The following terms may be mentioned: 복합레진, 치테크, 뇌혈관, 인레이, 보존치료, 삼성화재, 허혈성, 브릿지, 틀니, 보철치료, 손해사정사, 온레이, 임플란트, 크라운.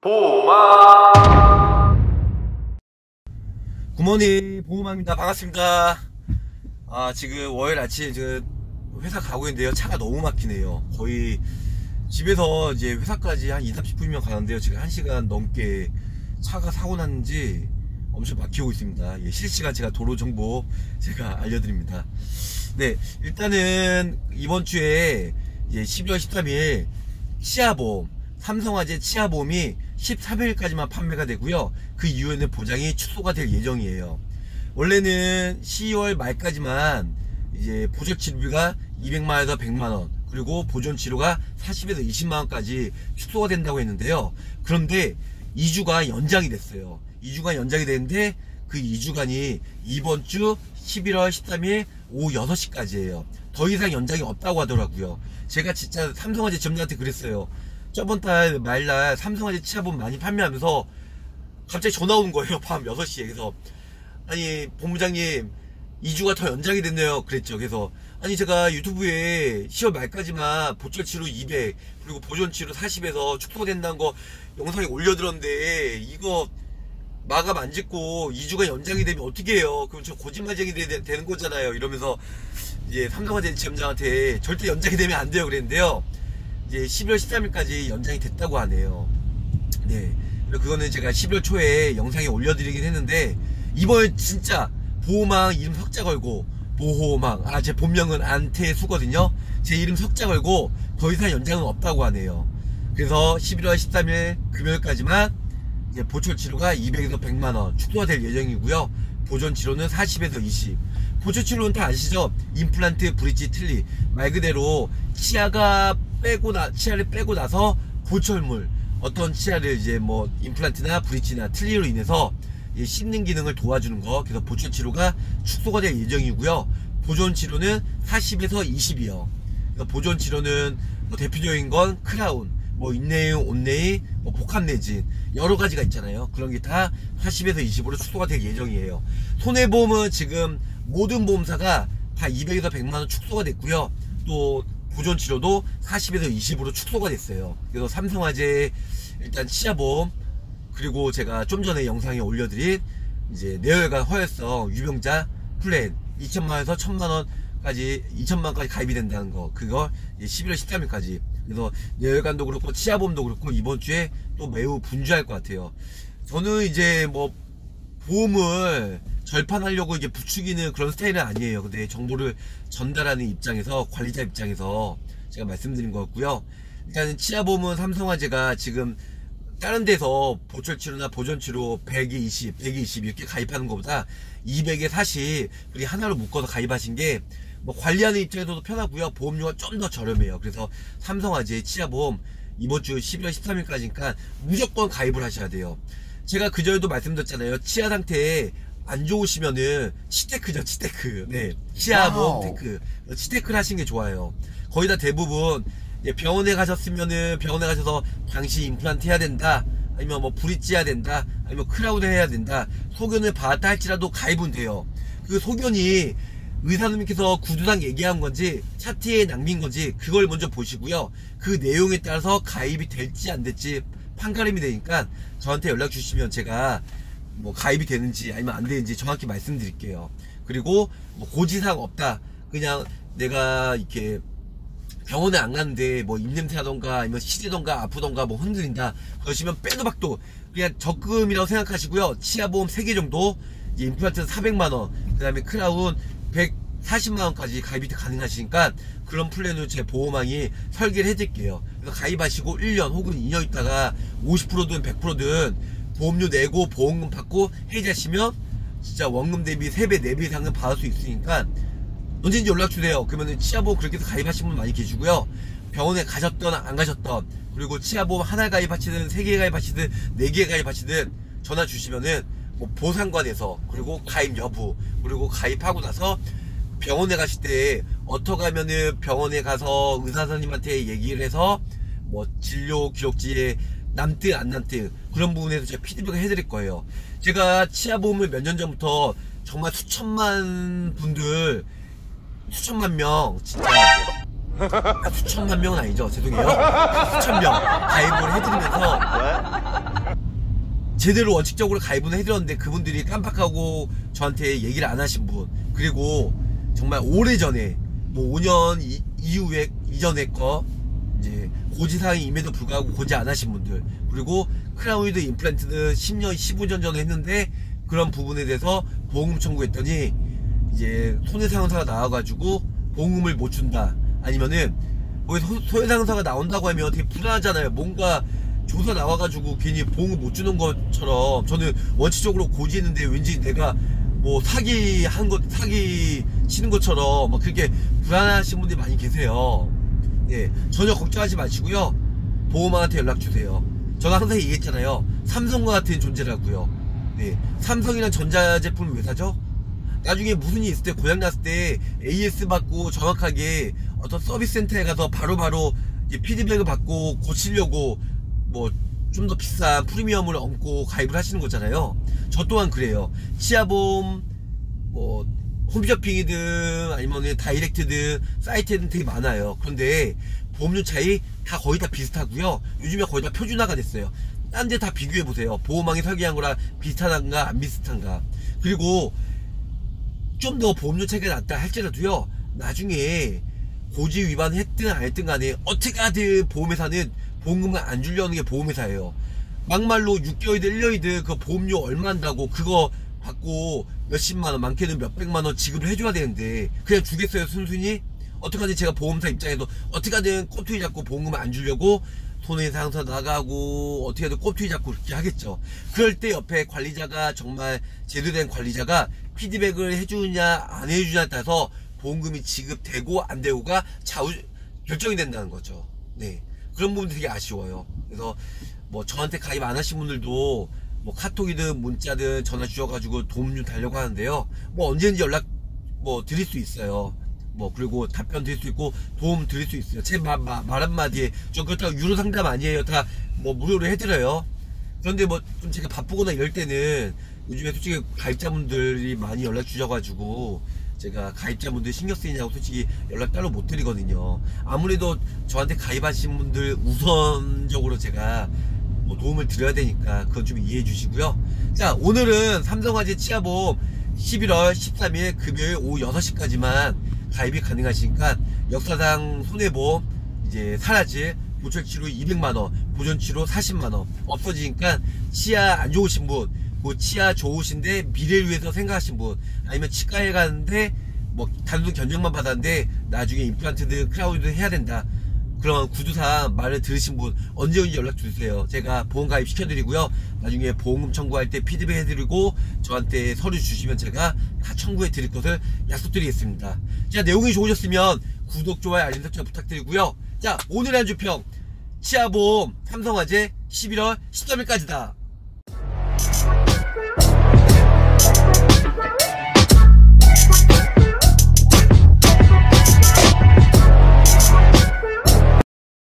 보호막! 굿모닝, 보호막입니다. 반갑습니다. 지금 월요일 아침 지금 회사 가고 있는데요. 차가 너무 막히네요. 거의 집에서 이제 회사까지 한 20-30분이면 가는데요. 지금 1시간 넘게 차가 사고 났는지 엄청 막히고 있습니다. 예, 실시간 제가 도로 정보 제가 알려드립니다. 네, 일단은 이번 주에 이제 12월 13일 치아보험, 삼성화재 치아보험이 13일까지만 판매가 되고요. 그 이후에는 보장이 축소가 될 예정이에요. 원래는 12월 말까지만 이제 보철치료비가 200만원에서 100만원, 그리고 보존치료가 40에서 20만원까지 축소가 된다고 했는데요. 그런데 2주가 연장이 됐어요. 2주간 연장이 되는데 그 2주간이 이번 주 11월 13일 오후 6시까지예요. 더 이상 연장이 없다고 하더라고요. 제가 진짜 삼성화재 점장한테 그랬어요. 저번 달 말날 삼성화재 치아보험 많이 판매하면서 갑자기 전화 온 거예요. 밤 6시에. 그래서 아니 본부장님 2주가 더 연장이 됐네요 그랬죠. 그래서 아니 제가 유튜브에 10월 말까지만 보철치료 200 그리고 보존치료 40에서 축소된다는 거 영상에 올려드렸는데 이거 마감 안 짓고 2주가 연장이 되면 어떻게 해요? 그럼 저 고집마쟁이 되는 거잖아요 이러면서 이제 삼성화재 지점장한테 절대 연장이 되면 안 돼요 그랬는데요. 이제 12월 13일까지 연장이 됐다고 하네요. 네, 그거는 제가 12월 초에 영상에 올려드리긴 했는데 이번에 진짜 보호막 이름 석자 걸고 보호막, 제 본명은 안태수거든요. 제 이름 석자 걸고 더 이상 연장은 없다고 하네요. 그래서 11월 13일 금요일까지만 이제 보철치료가 200에서 100만원 축소가 될 예정이고요. 보존치료는 40에서 20. 보철치료는 다 아시죠? 임플란트, 브릿지, 틀니. 말 그대로 치아를 빼고 나서 보철물, 어떤 치아를 이제 뭐 임플란트나 브릿지나 틀니로 인해서 씹는 기능을 도와주는 거. 그래서 보철치료가 축소가 될 예정이고요. 보존치료는 40에서 20이요. 그러니까 보존치료는 뭐 대표적인 건 크라운, 뭐 인레이, 온레이, 뭐 복합레진 여러 가지가 있잖아요. 그런 게 다 40에서 20으로 축소가 될 예정이에요. 손해보험은 지금 모든 보험사가 다 200에서 100만원 축소가 됐고요. 또 보존치료도 40에서 20으로 축소가 됐어요. 그래서 삼성화재 일단 치아보험, 그리고 제가 좀 전에 영상에 올려드린 이제 뇌혈관 허혈성 유병자 플랜 2천만원에서 1천만원까지 2천만원까지 가입이 된다는 거, 그거 11월 13일까지. 그래서 뇌혈관도 그렇고 치아보험도 그렇고 이번 주에 또 매우 분주할 것 같아요. 저는 이제 뭐 보험을 절판하려고 이게 부추기는 그런 스타일은 아니에요. 근데 정보를 전달하는 입장에서, 관리자 입장에서 제가 말씀드린 것 같고요. 일단 치아보험은 삼성화재가 지금 다른 데서 보철치료나 보존치료 100에 20, 100에 20 이렇게 가입하는 것보다 200에 40 그리고 하나로 묶어서 가입하신 게 뭐 관리하는 입장에서도 편하고요. 보험료가 좀 더 저렴해요. 그래서 삼성화재 치아보험 이번 주 11월 13일까지니까 무조건 가입을 하셔야 돼요. 제가 그전에도 말씀드렸잖아요. 치아 상태에 안 좋으시면은 치테크죠, 치테크. 네, 치아보험 테크. 치테크를 하시는 게 좋아요. 거의 다 대부분 병원에 가셨으면은 병원에 가셔서 당시 임플란트 해야 된다, 아니면 뭐 브릿지 해야 된다, 아니면 크라운 해야 된다, 소견을 받았다 할지라도 가입은 돼요. 그 소견이 의사님께서 구두상 얘기한 건지 차트에 낭비인 건지 그걸 먼저 보시고요. 그 내용에 따라서 가입이 될지 안 될지 판가름이 되니까 저한테 연락 주시면 제가 뭐 가입이 되는지 아니면 안 되는지 정확히 말씀드릴게요. 그리고 뭐 고지사항 없다, 그냥 내가 이렇게 병원에 안 갔는데 뭐 입냄새라던가 아니면 시리던가 아프던가 뭐 흔들린다 그러시면 빼도 박도 그냥 적금이라고 생각하시고요. 치아보험 3개 정도, 임플란트 400만원, 그 다음에 크라운 140만원까지 가입이 가능하시니까 그런 플랜으로 제 보호망이 설계를 해드릴게요. 그래서 가입하시고 1년 혹은 2년 있다가 50%든 100%든 보험료 내고 보험금 받고 해지하시면 진짜 원금 대비 3배, 4배 이상은 받을 수 있으니까 언제든지 연락주세요. 그러면 치아보험 그렇게 해서 가입하신 분 많이 계시고요. 병원에 가셨던 안 가셨던, 그리고 치아보험 하나 가입하시든 3개 가입하시든 4개 가입하시든 전화 주시면은 뭐 보상관에서, 그리고 가입 여부, 그리고 가입하고 나서 병원에 가실 때 어떻게 하면은 병원에 가서 의사 선생님한테 얘기를 해서 뭐 진료 기록지에 남뜨 안 남뜨 그런 부분에서 제가 피드백을 해드릴 거예요. 제가 치아보험을 몇 년 전부터 정말 수천만 명은 아니죠, 죄송해요, 수천 명 가입을 해드리면서 제대로 원칙적으로 가입은 해드렸는데 그분들이 깜빡하고 저한테 얘기를 안 하신 분, 그리고 정말 오래전에 뭐 5년 이후에 이전에 거 이제 고지사항이 임에도 불구하고 고지 안 하신 분들, 그리고 크라운이드 임플란트는 10년 15년 전에 했는데 그런 부분에 대해서 보험금 청구했더니 이제 손해사정사가 나와가지고 보험금을 못 준다, 아니면은 거기 손해사정사가 나온다고 하면 되게 불안하잖아요. 뭔가 조사 나와가지고 괜히 보험금 못 주는 것처럼. 저는 원칙적으로 고지했는데 왠지 내가 뭐 사기 치는 것처럼 막 그렇게 불안하신 분들이 많이 계세요. 예, 전혀 걱정하지 마시고요. 보험한테 연락주세요. 제가 항상 얘기했잖아요. 삼성과 같은 존재라고요. 네, 삼성이란 전자제품을 왜 사죠? 나중에 무슨 일이 있을 때, 고장났을 때 AS 받고 정확하게 어떤 서비스센터에 가서 바로바로 피드백을 받고 고치려고 뭐 좀 더 비싼 프리미엄을 얹고 가입을 하시는 거잖아요. 저 또한 그래요. 치아보험, 뭐 홈쇼핑이든 아니면 다이렉트든 사이트에는 되게 많아요. 그런데 보험료 차이 다 거의 다 비슷하고요. 요즘에 거의 다 표준화가 됐어요. 딴 데 다 비교해보세요. 보험왕이 설계한 거랑 비슷한가 안 비슷한가. 그리고 좀 더 보험료 차이가 났다 할지라도요, 나중에 고지 위반 했든 안 했든 간에 어떻게 하든 보험회사는 보험금을 안 주려는 게 보험회사예요. 막말로 6개월이든 1년이든 그 보험료 얼마 한다고 그거 받고 몇십만원, 많게는 몇백만원 지급을 해줘야 되는데 그냥 주겠어요? 순순히? 어떻게든 제가 보험사 입장에서 어떻게든 꼬투리 잡고 보험금을 안 주려고 손해사정사 나가고 어떻게든 꼬투리 잡고 그렇게 하겠죠. 그럴 때 옆에 관리자가 정말 제대로 된 관리자가 피드백을 해주느냐 안 해주느냐에 따라서 보험금이 지급되고 안 되고가 좌우 결정이 된다는 거죠. 네, 그런 부분 되게 아쉬워요. 그래서 뭐 저한테 가입 안 하신 분들도 뭐 카톡이든 문자든 전화 주셔가지고 도움 좀 달려고 하는데요, 뭐 언제든지 연락 뭐 드릴 수 있어요. 뭐 그리고 답변 드릴 수 있고 도움 드릴 수 있어요. 제 말 한마디에, 저 그렇다고 유료 상담 아니에요. 다 뭐 무료로 해드려요. 그런데 뭐 좀 제가 바쁘거나 이럴 때는 요즘에 솔직히 가입자분들이 많이 연락 주셔가지고 제가 가입자분들 신경 쓰이냐고 솔직히 연락 따로 못 드리거든요. 아무래도 저한테 가입하신 분들 우선적으로 제가 뭐 도움을 드려야 되니까 그건 좀 이해해 주시고요. 자, 오늘은 삼성화재 치아보험 11월 13일 금요일 오후 6시까지만 가입이 가능하시니까 역사상 손해보험 이제 사라질 보철치료 200만원, 보존치료 40만원 없어지니까 치아 안 좋으신 분, 뭐 치아 좋으신데 미래를 위해서 생각하신 분, 아니면 치과에 가는데 뭐 단순 견적만 받았는데 나중에 임플란트든 크라운이든 해야 된다, 그런 구두상 말을 들으신 분 언제든지 연락 주세요. 제가 보험 가입 시켜드리고요, 나중에 보험금 청구할 때 피드백 해드리고 저한테 서류 주시면 제가 다 청구해 드릴 것을 약속드리겠습니다. 자, 내용이 좋으셨으면 구독, 좋아요, 알림 설정 부탁드리고요. 자, 오늘의 한주평 치아보험 삼성화재 11월 13일까지다.